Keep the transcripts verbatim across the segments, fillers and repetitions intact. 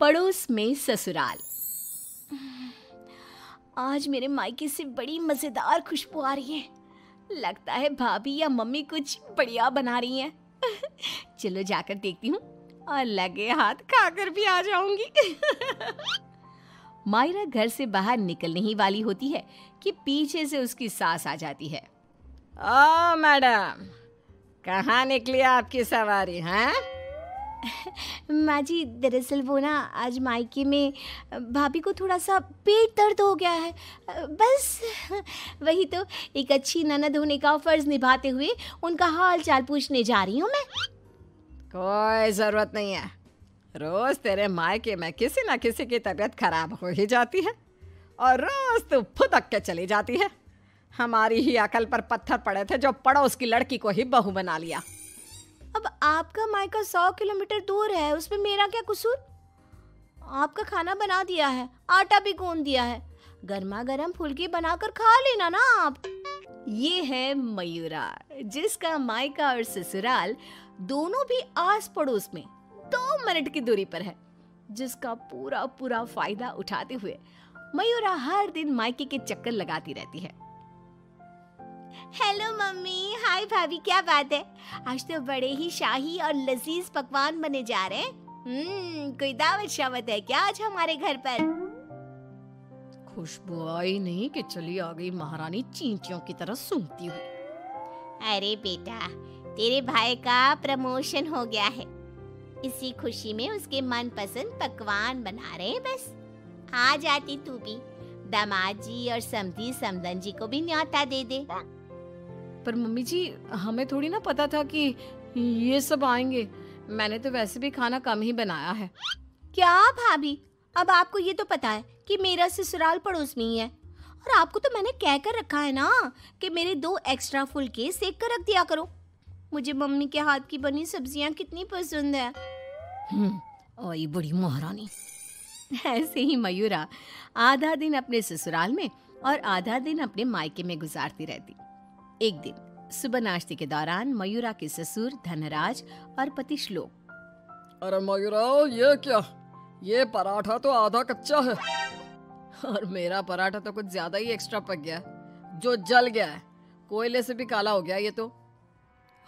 पड़ोस में ससुराल। आज मेरे मायके से बड़ी मज़ेदार खुशबू आ रही है। लगता है भाभी या मम्मी कुछ बढ़िया बना रही हैं। चलो जाकर देखती हूँ और लगे हाथ खाकर भी आ जाऊंगी। मायरा घर से बाहर निकलने ही वाली होती है कि पीछे से उसकी सास आ जाती है। ओ मैडम, कहाँ निकली आपकी सवारी है? माँ जी, दरअसल वो ना आज मायके में भाभी को थोड़ा सा पेट दर्द हो गया है। बस वही तो एक अच्छी ननद होने का फर्ज निभाते हुए उनका हाल चाल पूछने जा रही हूँ मैं। कोई ज़रूरत नहीं है, रोज़ तेरे मायके में किसी ना किसी की तबीयत खराब हो ही जाती है और रोज़ तो फुदक के चली जाती है। हमारी ही अकल पर पत्थर पड़े थे जो पड़ोस की लड़की को ही बहू बना लिया। अब आपका मायका सौ किलोमीटर दूर है, उसमें मेरा क्या कसूर? आपका खाना बना दिया है, आटा भी गूंद दिया है, गर्मा गर्म फुलकी बनाकर खा लेना ना आप। ये है मयूरा, जिसका मायका और ससुराल दोनों भी आस पड़ोस में दो मिनट की दूरी पर है, जिसका पूरा पूरा फायदा उठाते हुए मयूरा हर दिन मायके के चक्कर लगाती रहती है। हेलो मम्मी, हाय भाभी, क्या बात है, आज तो बड़े ही शाही और लजीज पकवान बने जा रहे हैं। हम्म, कोई दावत शावत है क्या आज हमारे घर पर? खुशबू आई नहीं कि चली आ गई महारानी चींटियों की तरह सूंघती हुई। अरे बेटा, तेरे भाई का प्रमोशन हो गया है, इसी खुशी में उसके मनपसंद पकवान बना रहे हैं। बस आ जाती तू भी, दामाद जी और समधी समदन जी को भी न्योता दे दे। पर मम्मी जी, हमें थोड़ी ना पता था कि ये सब आएंगे। मैंने तो वैसे भी खाना कम ही बनाया है। क्या भाभी, अब आपको ये तो पता है कि मेरा ससुराल पड़ोस में ही है, और आपको तो मैंने कह कर रखा है ना कि मेरे दो एक्स्ट्रा फुलके सेक कर रख दिया करो। मुझे मम्मी के हाथ की बनी सब्जियां कितनी पसंद है। हम्म, आई बड़ी महारानी। ऐसे ही मयूरा आधा दिन अपने ससुराल में और आधा दिन अपने मायके में गुजारती रहती। एक दिन सुबह नाश्ते के दौरान मयूरा के ससुर धनराज और पति श्लोक। अरे मयूरा, ये क्या? ये पराठा तो आधा कच्चा है और मेरा पराठा तो कुछ ज्यादा ही एक्स्ट्रा पक गया, जो जल गया है, कोयले से भी काला हो गया। ये तो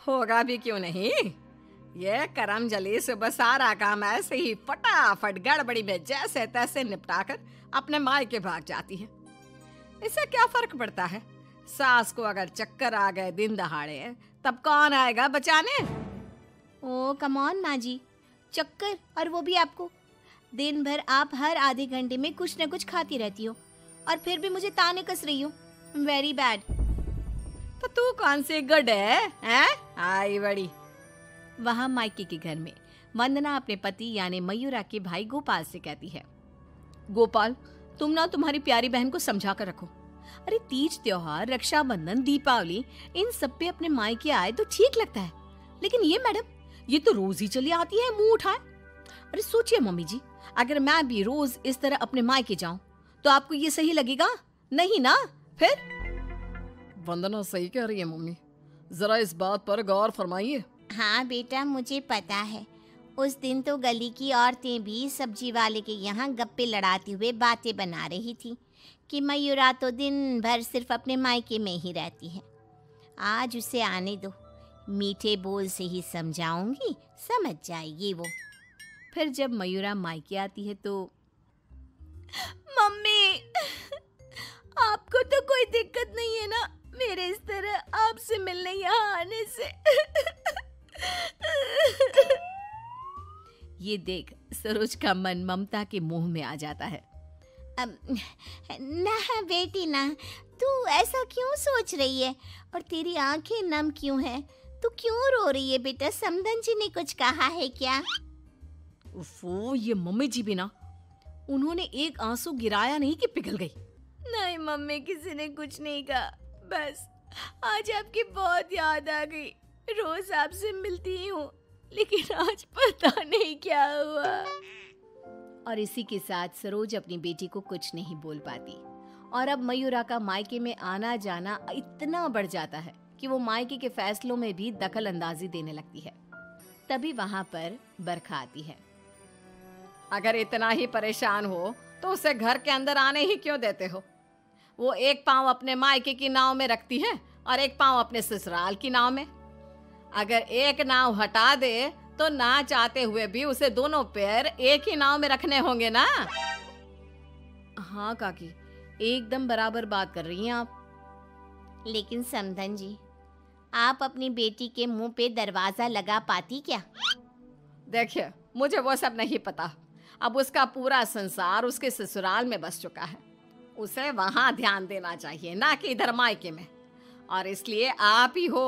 होगा भी क्यों नहीं, ये करम जली सुबह सारा काम ऐसे ही फटाफट गड़बड़ी में जैसे तैसे निपटा कर अपने मायके भाग जाती है। इससे क्या फर्क पड़ता है? सास को अगर चक्कर आ गए दिन दहाड़े, तब कौन आएगा बचाने? ओ कम ऑन माँ जी, चक्कर, और वो भी आपको। दिन भर आप हर आधे घंटे में कुछ न कुछ खाती रहती हो और फिर भी मुझे ताने कस रही हो। Very bad. तो तू कौन से गुड है, हैं? आई बड़ी। वहाँ मायके के घर में वंदना अपने पति यानी मयूरा के भाई गोपाल से कहती है। गोपाल, तुम ना तुम्हारी प्यारी बहन को समझा कर रखो। अरे तीज त्योहार, रक्षाबंधन, दीपावली, इन सब पे अपने मायके आए तो ठीक लगता है, लेकिन ये मैडम, ये तो रोज ही चली आती है मुंह उठाए। अरे सोचिए मम्मी जी, अगर मैं भी रोज इस तरह अपने मायके जाऊं तो आपको ये सही लगेगा नहीं ना? फिर वंदना सही कह रही है मम्मी, जरा इस बात पर गौर फरमाइए। हाँ बेटा, मुझे पता है। उस दिन तो गली की औरतें भी सब्जी वाले के यहाँ गप्पे लड़ाते हुए बातें बना रही थी कि मयूरा तो दिन भर सिर्फ अपने मायके में ही रहती है। आज उसे आने दो, मीठे बोल से ही समझाऊंगी, समझ जाएगी वो। फिर जब मयूरा मायके आती है तो मम्मी, आपको तो कोई दिक्कत नहीं है ना मेरे इस तरह आपसे मिलने यहाँ आने से? ये देख सरोज का मन ममता के मुंह में आ जाता है। अब ना बेटी ना, तू ऐसा क्यों सोच रही है और तेरी आंखें नम क्यों हैं? तू क्यों रो रही है बेटा? समधन जी ने कुछ कहा है क्या? उफ़ो, ये मम्मी जी भी ना, उन्होंने एक आंसू गिराया नहीं कि पिघल गई। नहीं मम्मी, किसी ने कुछ नहीं कहा, बस आज आपकी बहुत याद आ गई। रोज आपसे मिलती हूँ, लेकिन आज पता नहीं क्या हुआ। और इसी के साथ सरोज अपनी बेटी को कुछ नहीं बोल पाती और अब मयूरा का मायके में आना जाना इतना बढ़ जाता है कि वो मायके के फैसलों में भी दखल अंदाजी देने लगती है। तभी वहाँ पर बरखा आती है। अगर इतना ही परेशान हो तो उसे घर के अंदर आने ही क्यों देते हो? वो एक पाँव अपने मायके की नाव में रखती है और एक पाँव अपने ससुराल की नाव में। अगर एक नाव हटा दे तो ना चाहते हुए भी उसे दोनों पैर एक ही नाव में रखने होंगे ना। हाँ काकी, एकदम बराबर बात कर रही हैं आप। लेकिन समधन जी, आप अपनी बेटी के मुंह पे दरवाजा लगा पाती क्या? देखिए, मुझे वो सब नहीं पता। अब उसका पूरा संसार उसके ससुराल में बस चुका है, उसे वहाँ ध्यान देना चाहिए, ना कि इधर मायके में। और इसलिए आप ही हो,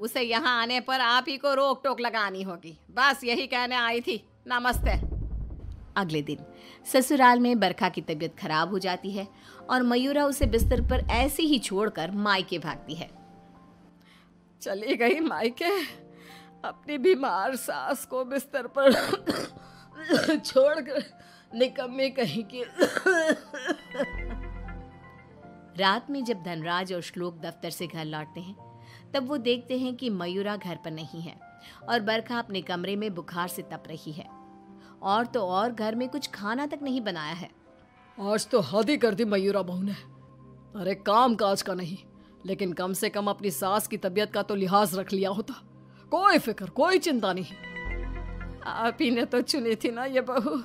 उसे यहाँ आने पर आप ही को रोक टोक लगानी होगी। बस यही कहने आई थी। नमस्ते। अगले दिन ससुराल में बरखा की तबीयत खराब हो जाती है और मयूरा उसे बिस्तर पर ऐसे ही छोड़कर मायके भागती है। चली गई मायके, अपनी बीमार सास को बिस्तर पर छोड़कर निकम्मी कहीं की। रात में जब धनराज और श्लोक दफ्तर से घर लौटते हैं तब वो देखते हैं कि मयूरा घर पर नहीं है और बरखा अपने कमरे में बुखार से तप रही है। और तो और घर में कुछ खाना तक नहीं बनाया है। आज तो हद ही कर दी मयूरा बहू ने। अरे काम काज का नहीं, लेकिन कम से कम अपनी सास की तबीयत का तो लिहाज रख लिया होता। कोई फिक्र, कोई चिंता नहीं। आप ही ने तो चुनी थी ना ये बहू।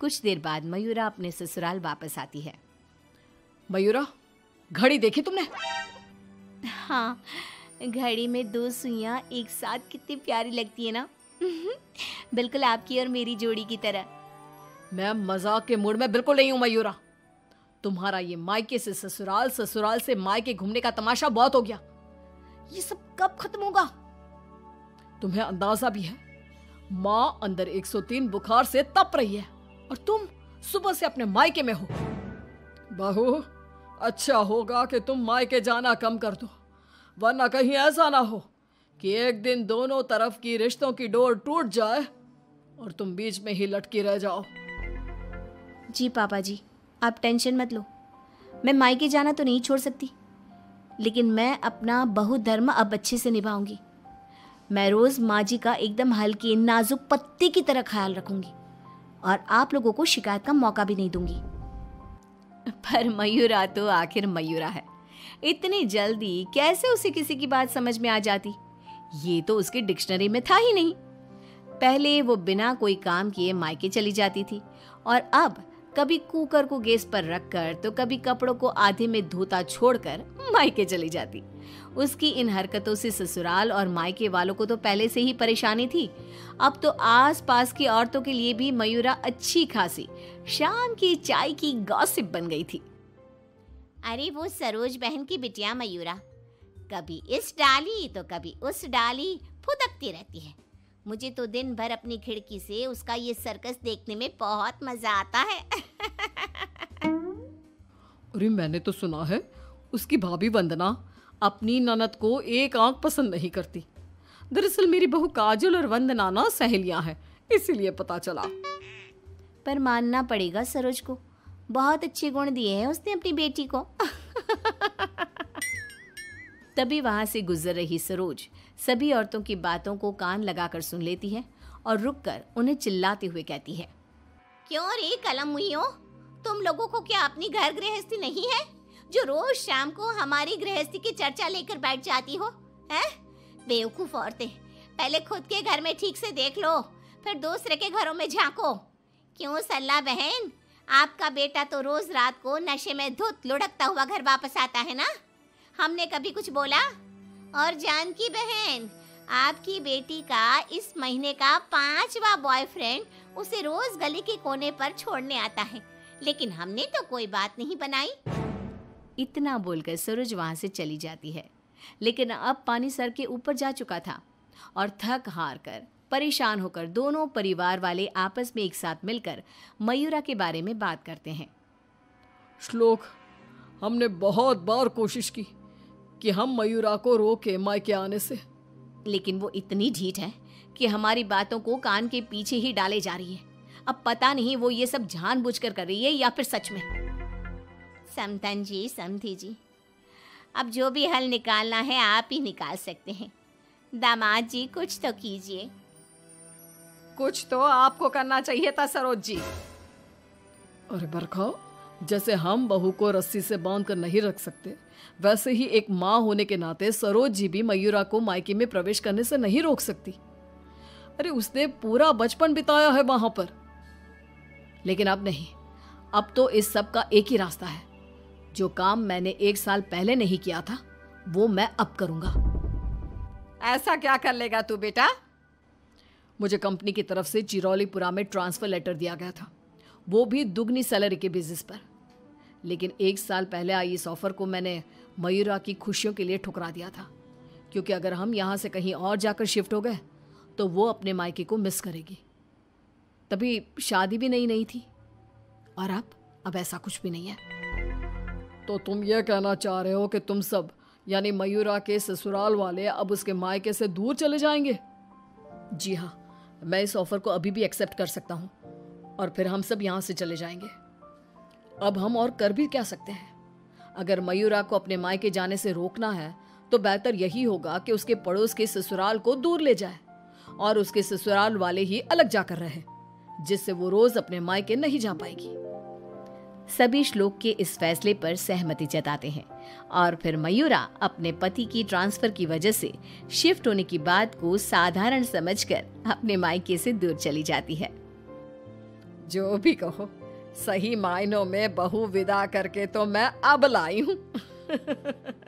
कुछ देर बाद मयूरा अपने ससुराल वापस आती है। मयूरा, घड़ी देखी तुमने? हाँ, घड़ी में दो सुइयां एक साथ कितनी प्यारी लगती है ना। बिल्कुल आपकी और मेरी जोड़ी की तरह। मैं मजाक के मूड में बिल्कुल नहीं हूँ मयूरा। तुम्हारा ये मायके से ससुराल, ससुराल से मायके घूमने का तमाशा बहुत हो गया। ये सब कब खत्म होगा? तुम्हें अंदाजा भी है, माँ अंदर एक सौ तीन बुखार से तप रही है और तुम सुबह से अपने मायके में हो। बहू, अच्छा होगा कि तुम मायके जाना कम कर दो, वरना कहीं ऐसा ना हो कि एक दिन दोनों तरफ की रिश्तों की डोर टूट जाए और तुम बीच में ही लटकी रह जाओ। जी पापा जी, आप टेंशन मत लो। मैं मायके जाना तो नहीं छोड़ सकती, लेकिन मैं अपना बहुधर्म अब अच्छे से निभाऊंगी। मैं रोज़ माँ जी का एकदम हल्की नाजुक पत्ते की तरह ख्याल रखूंगी और आप लोगों को शिकायत का मौका भी नहीं दूंगी। पर मयूरा तो आखिर मयूरा है, इतनी जल्दी कैसे उसे किसी की बात समझ में आ जाती? ये तो उसके डिक्शनरी में था ही नहीं। पहले वो बिना कोई काम किए मायके चली जाती थी और अब कभी कुकर को गैस पर रखकर तो कभी कपड़ों को आधे में धोता छोड़कर मायके चली जाती। उसकी इन हरकतों से ससुराल और मायके वालों को तो पहले से ही परेशानी थी, अब तो आसपास की औरतों के लिए भी मयूरा अच्छी खासी शाम की चाय की गॉसिप बन गई थी। अरे वो सरोज बहन की बिटिया मयूरा, कभी इस डाली तो कभी उस डाली फुदकती रहती है। मुझे तो दिन भर अपनी खिड़की से उसका ये सर्कस देखने में बहुत मजा आता है। अरे मैंने तो सुना है उसकी भाभी वंदना अपनी ननद को एक आंख पसंद नहीं करती। दरअसल मेरी बहू काजल और वंदना ना सहेलियां हैं, इसीलिए पता चला। पर मानना पड़ेगा सरोज को, बहुत अच्छे गुण दिए हैं उसने अपनी बेटी को। तभी वहां से गुजर रही सरोज सभी औरतों की बातों को कान लगाकर सुन लेती है और रुककर उन्हें चिल्लाते हुए कहती है, क्यों रे कलम मुहियो, तुम लोगों को क्या अपनी घर गृहस्थी नहीं है जो रोज शाम को हमारी गृहस्थी की चर्चा लेकर बैठ जाती हो? हैं बेवकूफ औरतें, पहले खुद के घर में ठीक से देख लो, फिर दूसरे के घरों में झांको। क्यों सल्ला बहन, आपका बेटा तो रोज रात को नशे में धुत लुढ़कता हुआ घर वापस आता है ना, हमने कभी कुछ बोला? और जानकी बहन, आपकी बेटी का इस महीने का पांचवा बॉयफ्रेंड उसे रोज गली के कोने पर छोड़ने आता है, लेकिन हमने तो कोई बात नहीं बनाई। इतना बोलकर सरोज वहां से चली जाती है, लेकिन अब पानी सर के ऊपर जा चुका था और थक हार कर परेशान होकर दोनों परिवार वाले आपस में एक साथ मिलकर मयूरा के बारे में बात करते हैं। श्लोक, हमने बहुत बार कोशिश की कि हम मयूरा को रोके मायके आने से, लेकिन वो इतनी ढीठ है कि हमारी बातों को कान के पीछे ही डाले जा रही है। अब पता नहीं वो ये सब जानबूझकर कर रही है या फिर सच में। समतन जी, समधी जी, अब जो भी हल निकालना है आप ही निकाल सकते हैं। दामाद जी कुछ तो कीजिए। कुछ तो आपको करना चाहिए था सरोज जी। अरे बरखाओ, जैसे हम बहू को रस्सी से बांध कर नहीं रख सकते, वैसे ही एक माँ होने के नाते सरोज जी भी मयूरा को मायके में प्रवेश करने से नहीं रोक सकती। अरे उसने पूरा बचपन बिताया है वहां पर। लेकिन अब नहीं, अब तो इस सब का एक ही रास्ता है। जो काम मैंने एक साल पहले नहीं किया था वो मैं अब करूंगा। ऐसा क्या कर लेगा तू बेटा? मुझे कंपनी की तरफ से चिरौलीपुरा में ट्रांसफर लेटर दिया गया था, वो भी दुगनी सैलरी के बेसिस पर। लेकिन एक साल पहले आई इस ऑफर को मैंने मयूरा की खुशियों के लिए ठुकरा दिया था, क्योंकि अगर हम यहाँ से कहीं और जाकर शिफ्ट हो गए तो वो अपने मायके को मिस करेगी। तभी शादी भी नहीं नहीं थी, और अब अब ऐसा कुछ भी नहीं है। तो तुम ये कहना चाह रहे हो कि तुम सब, यानी मयूरा के ससुराल वाले, अब उसके मायके से दूर चले जाएंगे? जी हाँ, मैं इस ऑफर को अभी भी एक्सेप्ट कर सकता हूँ, और फिर हम सब यहाँ से चले जाएंगे। अब हम और कर भी क्या सकते हैं? अगर मयूरा को अपने मायके जाने से रोकना है तो बेहतर यही होगा कि उसके पड़ोस के ससुराल को दूर ले जाए और उसके ससुराल वाले ही अलग जाकर रहे, जिससे वो रोज अपने मायके नहीं जा पाएगी। सभी श्लोक के इस फैसले पर सहमति जताते हैं और फिर मयूरा अपने पति की ट्रांसफर की वजह से शिफ्ट होने की बात को साधारण समझकर अपने मायके से दूर चली जाती है। जो भी कहो, सही मायनों में बहू विदा करके तो मैं अब लाई हूँ।